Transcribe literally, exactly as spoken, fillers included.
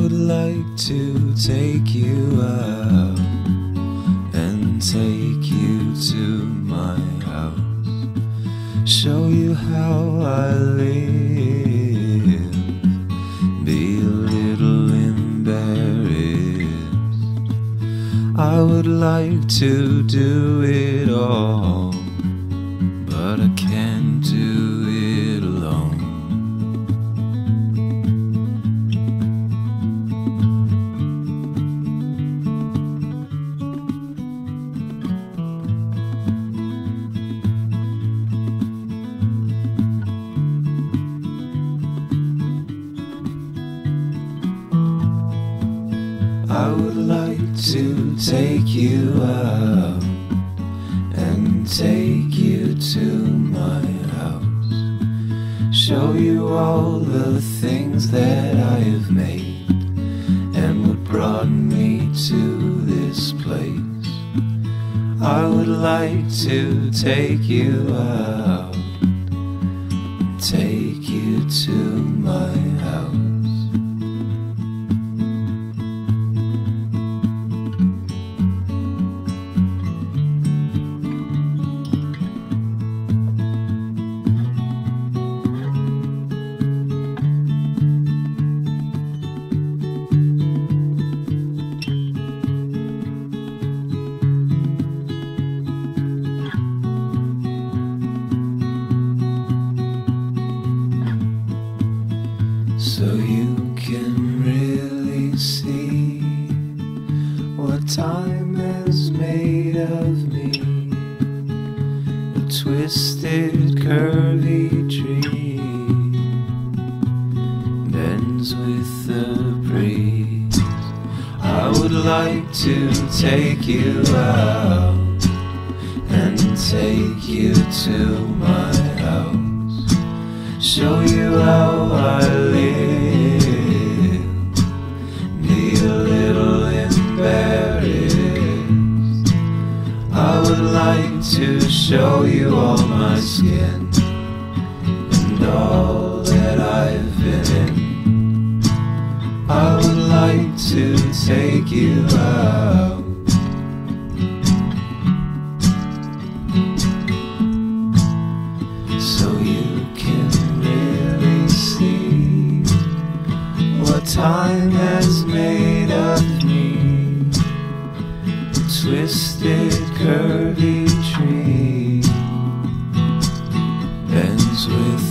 would like to take you out and take you to my house, show you how I live, be a little embarrassed. I would like to do it all, but I can't do it alone. I would like to take you out and take you to my house, show you all the things that I've made and what brought me to this place. I would like to take you out, take you to my house. So you can really see what time has made of me, a twisted, curvy tree bends with the breeze. I would like to take you out and take you to my house, show you how I live, be a little embarrassed. I would like to show you all my skin and all that I've been in. I would like to take you out. Time has made of me a twisted, curvy tree bends with